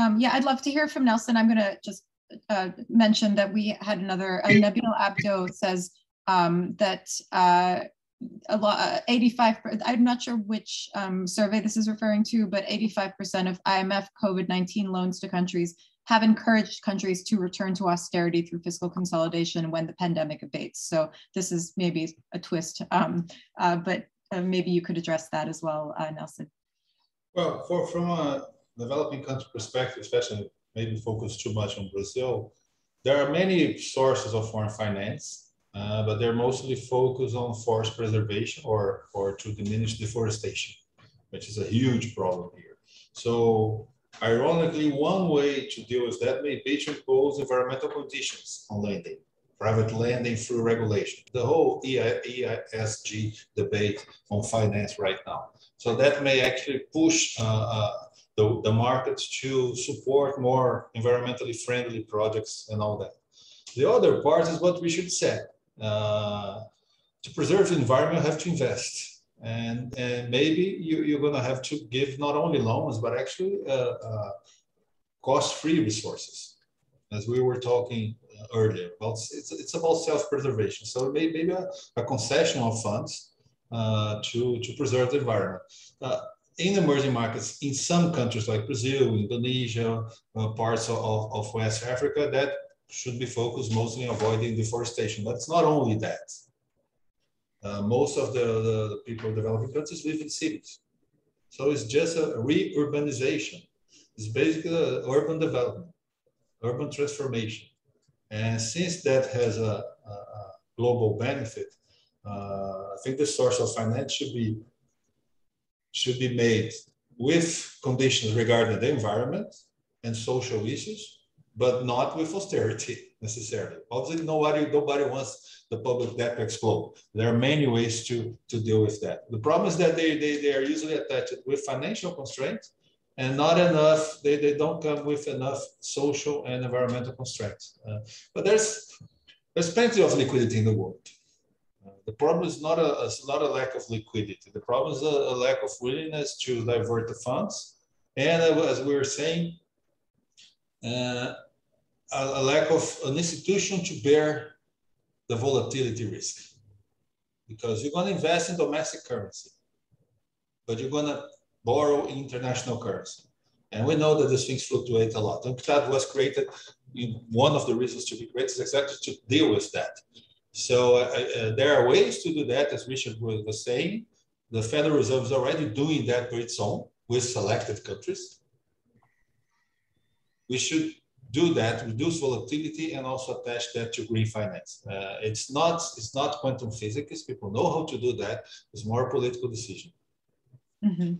Um, yeah, I'd love to hear from Nelson. I'm going to just uh, mention that we had another, uh, Nabil Abdo says um, that uh, a lot, eighty-five percent, I'm not sure which um, survey this is referring to, but eighty-five percent of I M F COVID nineteen loans to countries have encouraged countries to return to austerity through fiscal consolidation when the pandemic abates. So this is maybe a twist, um, uh, but uh, maybe you could address that as well, uh, Nelson. Well, for, from a developing country perspective, especially maybe focus too much on Brazil, there are many sources of foreign finance, uh, but they're mostly focused on forest preservation or, or to diminish deforestation, which is a huge problem here. So ironically, one way to deal with that may be to impose environmental conditions on lending, private lending through regulation, the whole E S G debate on finance right now. So that may actually push uh, uh, the, the markets to support more environmentally friendly projects and all that. The other part is what we should say. Uh, to preserve the environment, you have to invest. And, and maybe you, you're going to have to give not only loans, but actually uh, uh, cost-free resources, as we were talking earlier. About, it's, it's about self-preservation. So maybe, maybe a, a concession of funds Uh, to, to preserve the environment. Uh, in emerging markets, in some countries like Brazil, Indonesia, uh, parts of, of West Africa, that should be focused mostly on avoiding deforestation. But it's not only that. Uh, most of the, the, the people in developing countries live in cities. So it's just a re-urbanization. It's basically urban development, urban transformation. And since that has a, a global benefit, Uh, I think the source of finance should be should be made with conditions regarding the environment and social issues, but not with austerity necessarily. Obviously, nobody nobody wants the public debt to explode. There are many ways to to deal with that. The problem is that they they, they are usually attached with financial constraints and not enough. They they don't come with enough social and environmental constraints. Uh, but there's there's plenty of liquidity in the world. The problem is not a, is not a lack of liquidity. The problem is a, a lack of willingness to divert the funds. And as we were saying, uh, a, a lack of an institution to bear the volatility risk. Because you're going to invest in domestic currency, but you're going to borrow in international currency. And we know that these things fluctuate a lot. UNCTAD was created, one of the reasons to be created is exactly to deal with that. So uh, uh, there are ways to do that, as Richard was saying. The Federal Reserve is already doing that by its own with selected countries. We should do that, reduce volatility, and also attach that to green finance. Uh, it's not it's not quantum physics. People know how to do that. It's more a political decision. Mm-hmm.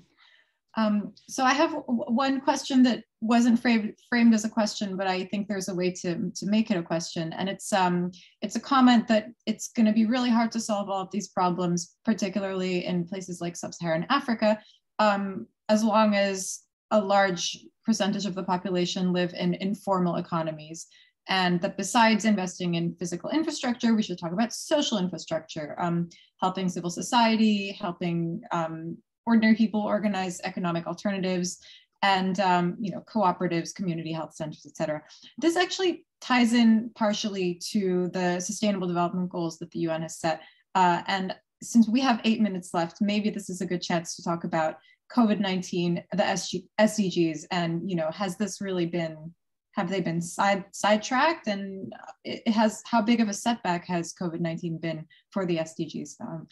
Um, so I have one question that wasn't framed, framed as a question, but I think there's a way to, to make it a question. And it's, um, it's a comment that it's going to be really hard to solve all of these problems, particularly in places like sub-Saharan Africa, um, as long as a large percentage of the population live in informal economies. And that besides investing in physical infrastructure, we should talk about social infrastructure, um, helping civil society, helping um, ordinary people organize economic alternatives, and um, you know, cooperatives, community health centers, et cetera. This actually ties in partially to the Sustainable Development Goals that the U N has set. Uh, and since we have eight minutes left, maybe this is a good chance to talk about COVID nineteen, the S D Gs, and you know, has this really been, have they been side sidetracked? And it has, how big of a setback has COVID nineteen been for the S D Gs? Um,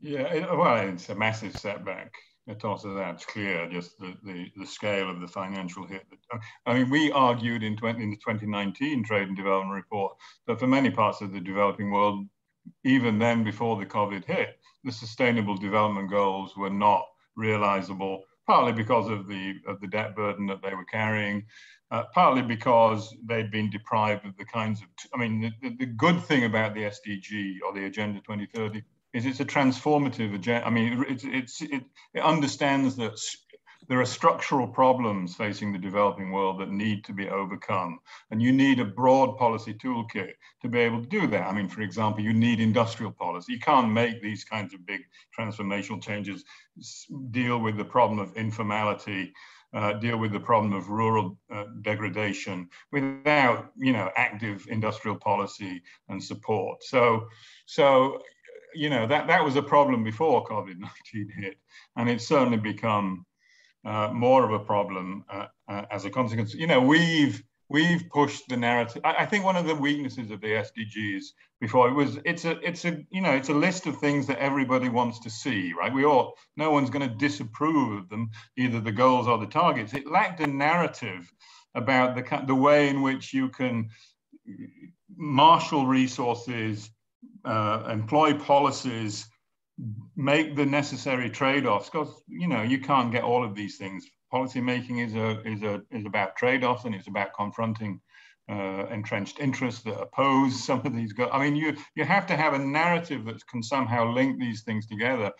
Yeah, it, well, it's a massive setback. Atossa, that's clear, just the, the, the scale of the financial hit. I mean, we argued in, twenty, in the twenty nineteen Trade and Development Report that for many parts of the developing world, even then before the COVID hit, the Sustainable Development Goals were not realizable, partly because of the, of the debt burden that they were carrying, uh, partly because they'd been deprived of the kinds of, I mean, the, the good thing about the S D G or the Agenda twenty thirty is it's a transformative agenda. I mean, it's, it's, it, it understands that there are structural problems facing the developing world that need to be overcome. And you need a broad policy toolkit to be able to do that. I mean, for example, you need industrial policy. You can't make these kinds of big transformational changes deal with the problem of informality, Uh, deal with the problem of rural uh, degradation without, you know, active industrial policy and support. So, so you know, that, that was a problem before COVID nineteen hit, and it's certainly become uh, more of a problem uh, uh, as a consequence. You know, we've we've pushed the narrative. I, I think one of the weaknesses of the S D Gs before it was it's a it's a you know it's a list of things that everybody wants to see, right? We all no one's going to disapprove of them, either the goals or the targets. It lacked a narrative about the the way in which you can marshal resources, uh, employ policies, make the necessary trade-offs, because you know you can't get all of these things. Policy making is a is a is about trade-offs, and it's about confronting uh, entrenched interests that oppose some of these goals. I mean, you you have to have a narrative that can somehow link these things together.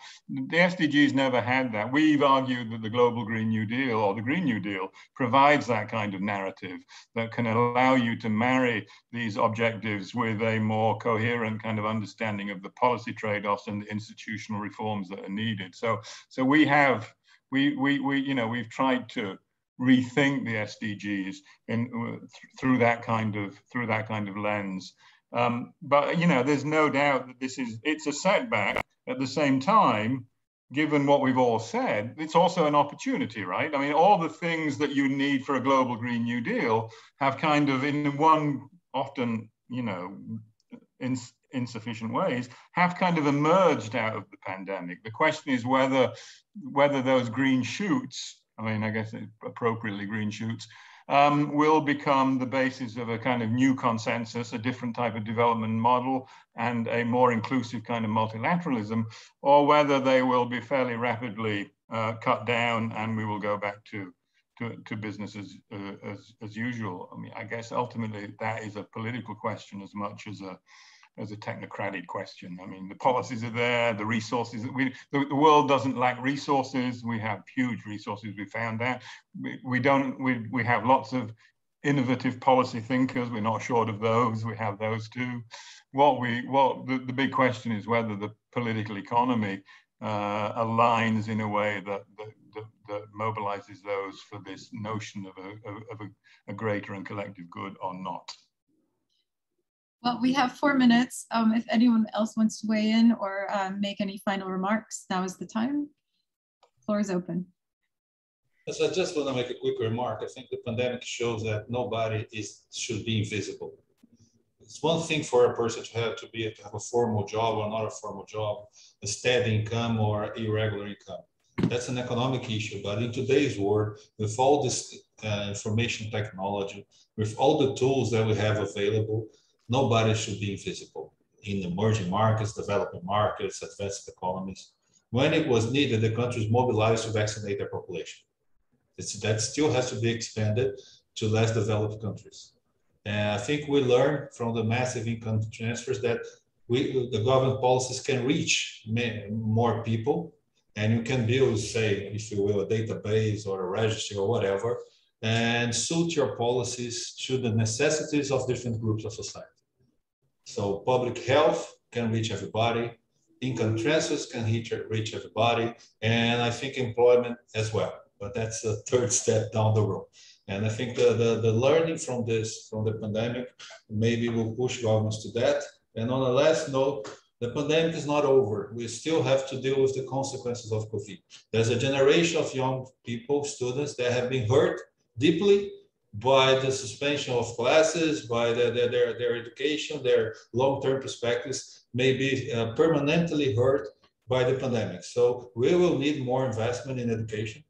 The S D Gs never had that. We've argued that the Global Green New Deal or the Green New Deal provides that kind of narrative that can allow you to marry these objectives with a more coherent kind of understanding of the policy trade-offs and the institutional reforms that are needed. So, so we have we we we you know we've tried to rethink the S D Gs in th through that kind of through that kind of lens, um, but you know there's no doubt that this is it's a setback. At the same time, given what we've all said, it's also an opportunity, right? I mean, all the things that you need for a global Green New Deal have kind of, in one often you know in insufficient ways, have kind of emerged out of the pandemic. The question is whether whether those green shoots, I mean, I guess appropriately green shoots, um, will become the basis of a kind of new consensus, a different type of development model, and a more inclusive kind of multilateralism, or whether they will be fairly rapidly uh, cut down and we will go back to to, to business as, uh, as, as usual. I mean, I guess ultimately that is a political question as much as a as a technocratic question. I mean, the policies are there, the resources, that we, the, the world doesn't lack resources. We have huge resources, we found that. We, we don't, we, we have lots of innovative policy thinkers, we're not short of those, we have those too. What we, what the, the big question is whether the political economy uh, aligns in a way that, that, that, that mobilizes those for this notion of a, of a, a greater and collective good or not. Well, we have four minutes. Um, if anyone else wants to weigh in or uh, make any final remarks, now is the time. Floor is open. Yes, I just want to make a quick remark. I think the pandemic shows that nobody is should be invisible. It's one thing for a person to have to be to have a formal job or not a formal job, a steady income or irregular income. That's an economic issue. But in today's world, with all this uh, information technology, with all the tools that we have available, nobody should be invisible in emerging markets, developing markets, advanced economies. When it was needed, the countries mobilized to vaccinate their population. It's, that still has to be expanded to less developed countries. And I think we learned from the massive income transfers that we, the government policies can reach more people, and you can build, say, if you will, a database or a registry or whatever, and suit your policies to the necessities of different groups of society. So public health can reach everybody, income transfers can reach everybody, and I think employment as well. But that's the third step down the road. And I think the, the, the learning from this, from the pandemic, maybe will push governments to that. And on a last note, the pandemic is not over. We still have to deal with the consequences of COVID. There's a generation of young people, students, that have been hurt deeply by the suspension of classes, by the, their, their, their education, their long-term perspectives, maybe uh, permanently hurt by the pandemic. So we will need more investment in education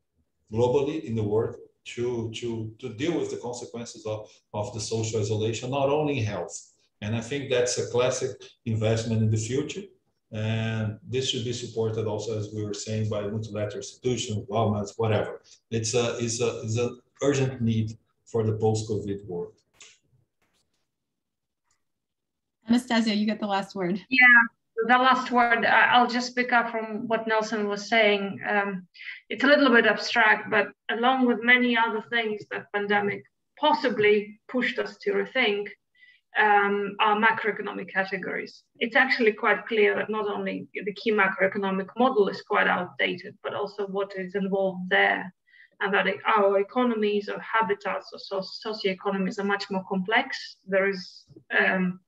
globally in the world to, to, to deal with the consequences of, of the social isolation, not only in health. And I think that's a classic investment in the future. And this should be supported also, as we were saying, by multilateral institutions, governments, whatever. It's a, it's a, it's an urgent need for the post-COVID world. Anastasia, you get the last word. Yeah. The last word, I'll just pick up from what Nelson was saying. Um, it's a little bit abstract, but along with many other things that pandemic possibly pushed us to rethink, um, are macroeconomic categories. It's actually quite clear that not only the key macroeconomic model is quite outdated, but also what is involved there, and that our economies or habitats or socioeconomies are much more complex. There is... Um,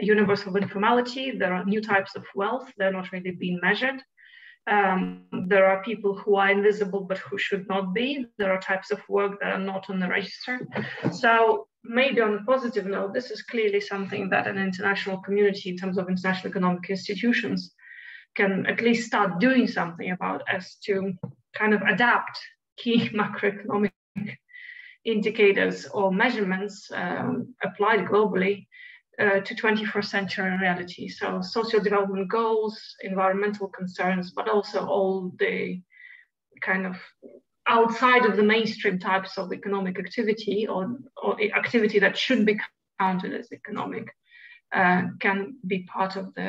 a universe of informality, there are new types of wealth, they're not really being measured. Um, there are people who are invisible but who should not be. There are types of work that are not on the register. So maybe on a positive note, this is clearly something that an international community in terms of international economic institutions can at least start doing something about, as to kind of adapt key macroeconomic indicators or measurements um, applied globally Uh, to twenty-first century reality. So social development goals, environmental concerns, but also all the kind of outside of the mainstream types of economic activity or, or activity that should be counted as economic uh, can be part of the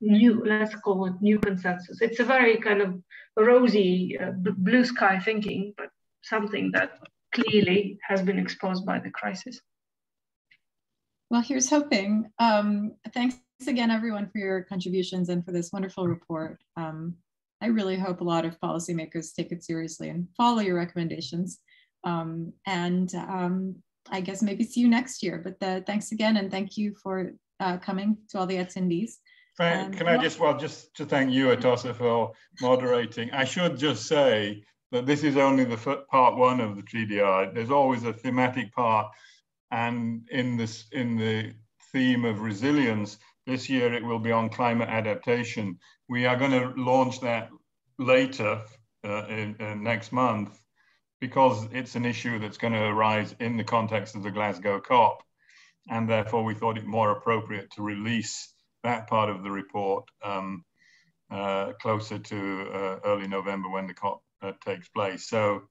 new, let's call it new consensus. It's a very kind of rosy uh, blue sky thinking, but something that clearly has been exposed by the crisis. Well, here's hoping. Um, thanks again, everyone, for your contributions and for this wonderful report. Um, I really hope a lot of policymakers take it seriously and follow your recommendations. Um, and um, I guess maybe see you next year. But the, thanks again, and thank you for uh, coming to all the attendees. Can, um, can I just, well, just to thank you, Atossa, for moderating. I should just say that this is only the part one of the T D R. There's always a thematic part. And in this, in the theme of resilience, this year it will be on climate adaptation. We are going to launch that later uh, in, in next month, because it's an issue that's going to arise in the context of the Glasgow COP. And therefore, we thought it more appropriate to release that part of the report um, uh, closer to uh, early November when the COP uh, takes place. So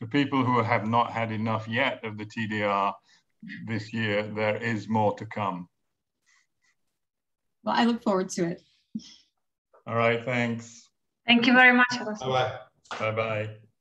for people who have not had enough yet of the T D R, this year, there is more to come. Well, I look forward to it. All right, thanks. Thank you very much. Bye-bye. Bye-bye.